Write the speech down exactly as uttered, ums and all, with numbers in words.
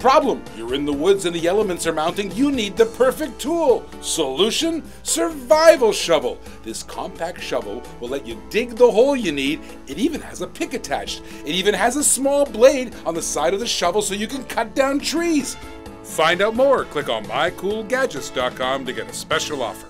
Problem, you're in the woods and the elements are mounting. You need the perfect tool. Solution, survival shovel. This compact shovel will let you dig the hole you need. It even has a pick attached. It even has a small blade on the side of the shovel so you can cut down trees. Find out more. Click on my cool gadgets dot com to get a special offer.